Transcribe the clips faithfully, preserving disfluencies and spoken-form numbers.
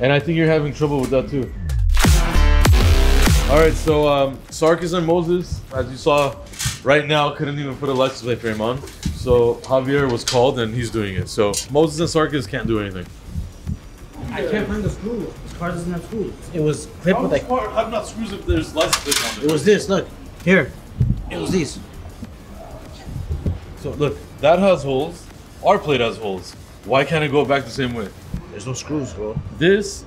And I think you're having trouble with that too. All right, so um, Sarkis and Moses, as you saw right now, couldn't even put a license plate frame on. So Javier was called and he's doing it. So Moses and Sarkis can't do anything. I can't find the screw. This car doesn't have screws. It was clipped with like... How does have not screws if there's license plate on it? It was this, look. Here. It was these. So look, that has holes. Our plate has holes. Why can't it go back the same way? There's no screws, bro. This,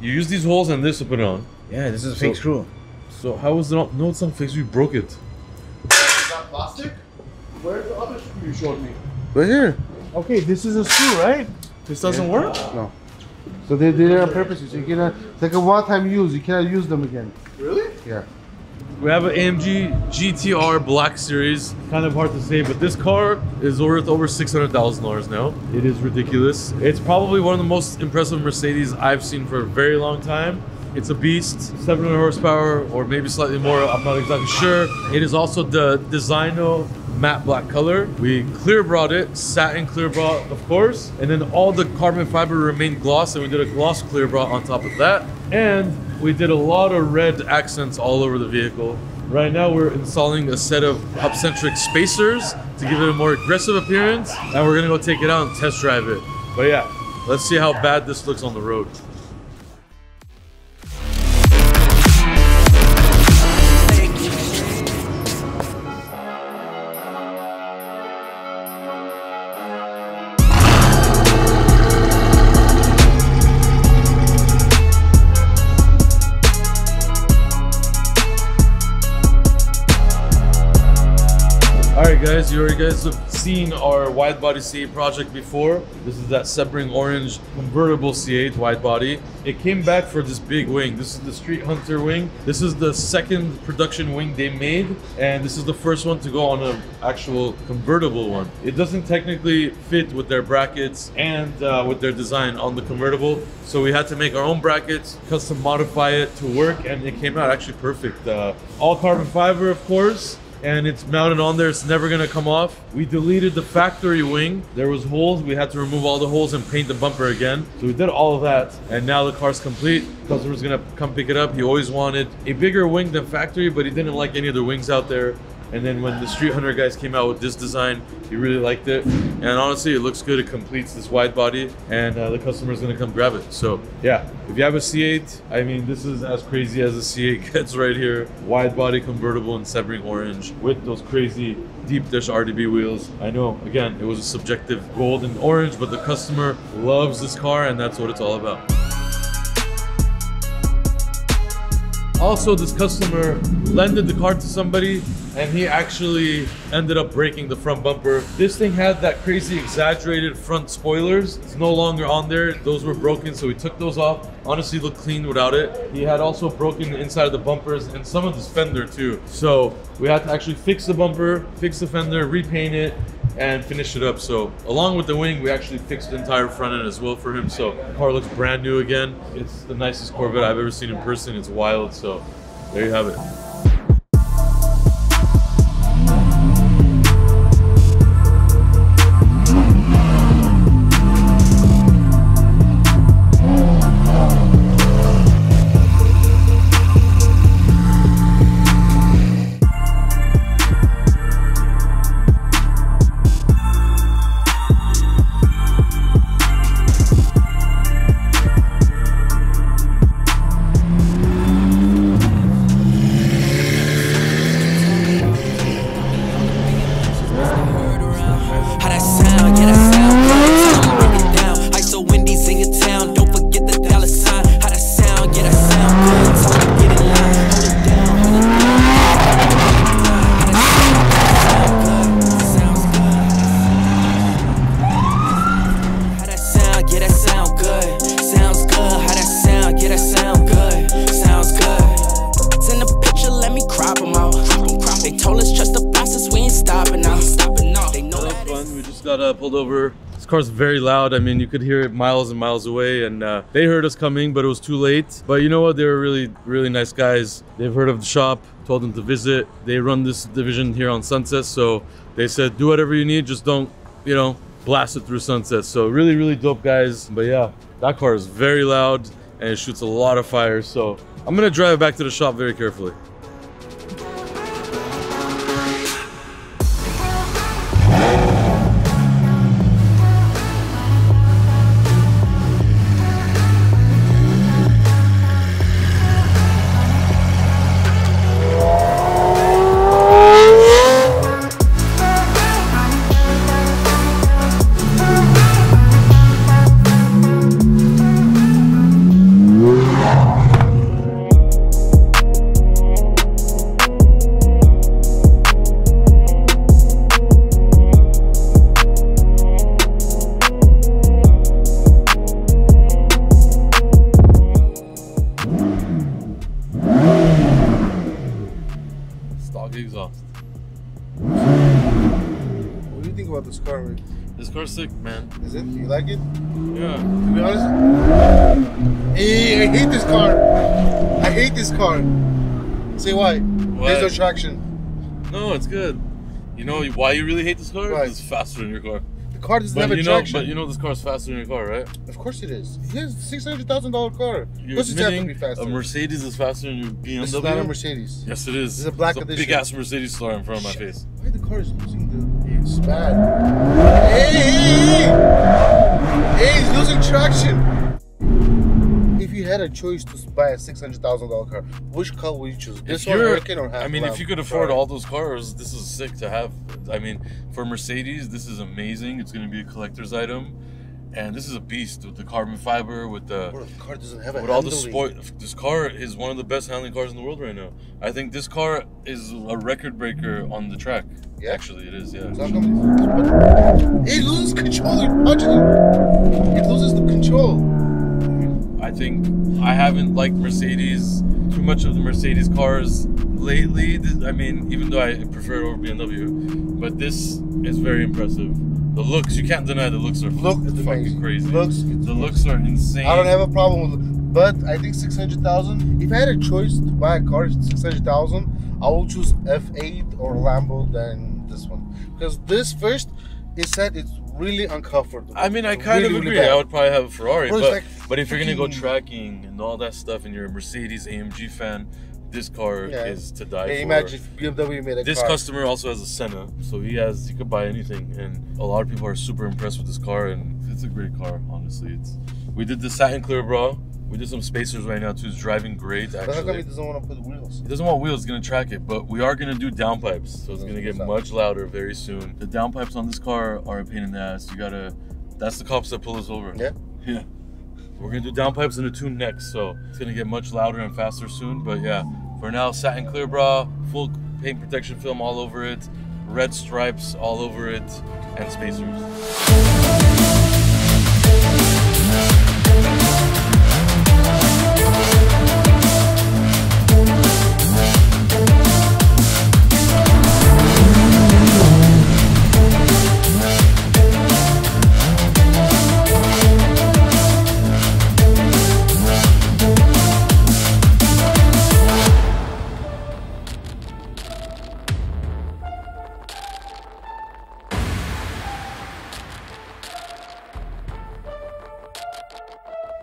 you use these holes and this to put it on. Yeah, this is a fake so, screw. So how was it not? No, it's not fake. We broke it. Is that plastic? Where's the other screw you showed me? Right here. Okay, this is a screw, right? This doesn't yeah. work? No. So they did it on purpose. So you cannot, it's like a one-time use. You cannot use them again. Really? Yeah. We have an A M G G T R Black Series. Kind of hard to say, but this car is worth over six hundred thousand dollars now. It is ridiculous. It's probably one of the most impressive Mercedes I've seen for a very long time. It's a beast, seven hundred horsepower or maybe slightly more, I'm not exactly sure. It is also the Designo matte black color. We clear brought it, satin clear brought, of course, and then all the carbon fiber remained gloss, and we did a gloss clear brought on top of that. And we did a lot of red accents all over the vehicle. Right now we're installing a set of hub-centric spacers to give it a more aggressive appearance, and we're gonna go take it out and test drive it. But yeah, let's see how bad this looks on the road. Guys, you already guys have seen our wide body C eight project before. This is that Sebring orange convertible C eight wide body. It came back for this big wing. This is the Street Hunter wing. This is the second production wing they made, and this is the first one to go on an actual convertible one. It doesn't technically fit with their brackets and uh, with their design on the convertible, so we had to make our own brackets, custom modify it to work, and it came out actually perfect. Uh, all carbon fiber, of course, and it's mounted on there. It's never gonna come off. We deleted the factory wing. There was holes. We had to remove all the holes and paint the bumper again. So we did all of that, and now the car's complete. Customer's gonna come pick it up. He always wanted a bigger wing than factory, but he didn't like any of the wings out there. And then when the Street Hunter guys came out with this design, he really liked it. And honestly, it looks good. It completes this wide body, and uh, the customer's gonna come grab it. So yeah, if you have a C eight, I mean, this is as crazy as a C eight gets right here. Wide body convertible in Sebring orange with those crazy deep dish R D B wheels. I know, again, it was a subjective gold and orange, but the customer loves this car, and that's what it's all about. Also, this customer lended the car to somebody, and he actually ended up breaking the front bumper. This thing had that crazy exaggerated front spoilers. It's no longer on there. Those were broken, so we took those off. Honestly, looked clean without it. He had also broken the inside of the bumpers and some of this fender too. So we had to actually fix the bumper, fix the fender, repaint it, and finish it up. So along with the wing, we actually fixed the entire front end as well for him. So the car looks brand new again. It's the nicest Corvette I've ever seen in person. It's wild. So there you have it. Pulled over. This car's very loud. I mean, you could hear it miles and miles away, and uh, they heard us coming, but it was too late. But you know what? They were really, really nice guys. They've heard of the shop, told them to visit. They run this division here on Sunset, so they said, do whatever you need, just don't, you know, blast it through Sunset. So really, really dope guys. But yeah, that car is very loud. and it shoots a lot of fire, so I'm gonna drive it back to the shop very carefully. Exhaust. What do you think about this car, Rick? This car's sick, man. Is it? Do you like it? Yeah. To be honest, hey, I hate this car. I hate this car. Say why? Why? There's no traction. No, it's good. You know why you really hate this car? Because it's faster than your car. The car doesn't have a traction. Know, but you know this car's faster than your car, right? Of course it is. It is a six hundred thousand dollar car. You're admitting a Mercedes is faster than your B M W? This is not a Mercedes. Yes, it is. This is a black edition. It's a big-ass Mercedes star in front of my face. Why the car is losing the... It's bad. Hey, hey, hey! Hey, it's losing traction. If you had a choice to buy a six hundred thousand dollar car, which car would you choose? This one, Hurricane, or half? I mean, if you could afford all those cars, this is sick to have. I mean, for Mercedes, this is amazing. It's going to be a collector's item, and this is a beast with the carbon fiber, with the, bro, the car doesn't have a with all the sport. This car is one of the best handling cars in the world right now. I think this car is a record breaker on the track. Yeah, actually, it is. Yeah, it loses control. It loses the control. I think I haven't liked Mercedes too much of the Mercedes cars lately. I mean, even though I prefer it over B M W, but this is very impressive. The looks, you can't deny the looks are Look, fucking amazing. crazy. Looks, the looks are insane. I don't have a problem with it, but I think six hundred thousand, if I had a choice to buy a car at six hundred thousand, I will choose F eight or Lambo than this one. Because this first, it said it's really uncomfortable. I mean, I kind really, of agree. Really I would probably have a Ferrari, well, but, like, but if you're gonna go tracking and all that stuff and you're a Mercedes A M G fan, this car yeah. is to die hey, for. Imagine if B M W made a This car. customer also has a Senna, so he has he could buy anything, and a lot of people are super impressed with this car, and it's a great car, honestly. It's we did the satin clear bra. We did some spacers right now too. It's driving great, actually. But how come he doesn't want to put wheels? He doesn't want wheels. It's gonna track it, but we are gonna do downpipes, so it's gonna get much louder very soon. The downpipes on this car are a pain in the ass. You gotta. That's the cops that pull us over. Yeah. Yeah. We're gonna do downpipes and a tune next, so it's gonna get much louder and faster soon. But yeah, for now, satin clear bra, full paint protection film all over it, red stripes all over it, and spacers.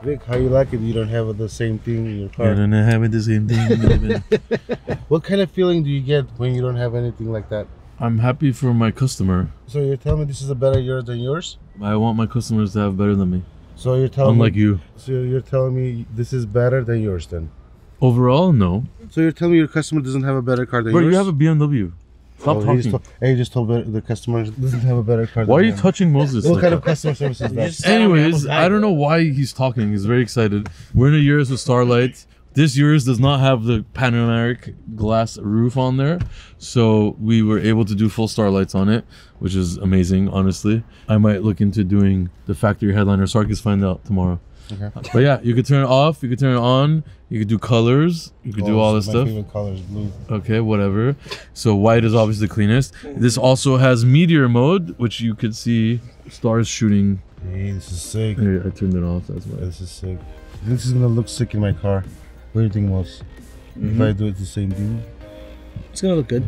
Vic, how you like it? You don't have the same thing in your car. I don't have the same thing. What kind of feeling do you get when you don't have anything like that? I'm happy for my customer. So you're telling me this is a better yours than yours? I want my customers to have better than me. So you're telling Unlike me, you. So you're telling me this is better than yours then? Overall, no. So you're telling me your customer doesn't have a better car than Bro, yours? But you have a B M W. Stop oh, talking. He just, hey, just told the customer doesn't have a better car. Why are you him. touching Moses? What like kind that? of customer service is that? Anyways, I don't know why he's talking. He's very excited. We're in a Yaris with starlight. This Yaris does not have the panoramic glass roof on there, so we were able to do full starlights on it, which is amazing. Honestly, I might look into doing the factory headliner. Sarkis, find out tomorrow. Okay. But yeah, you could turn it off, you could turn it on, you could do colors, you could oh, do all this my stuff. Favorite color is blue. Okay, whatever. So white is obviously the cleanest. This also has meteor mode, which you could see stars shooting. Hey, this is sick. Hey, I turned it off, that's why. This is sick. This is gonna look sick in my car. What do you think, Moss? Mm-hmm. If I do it the same thing? It's gonna look good.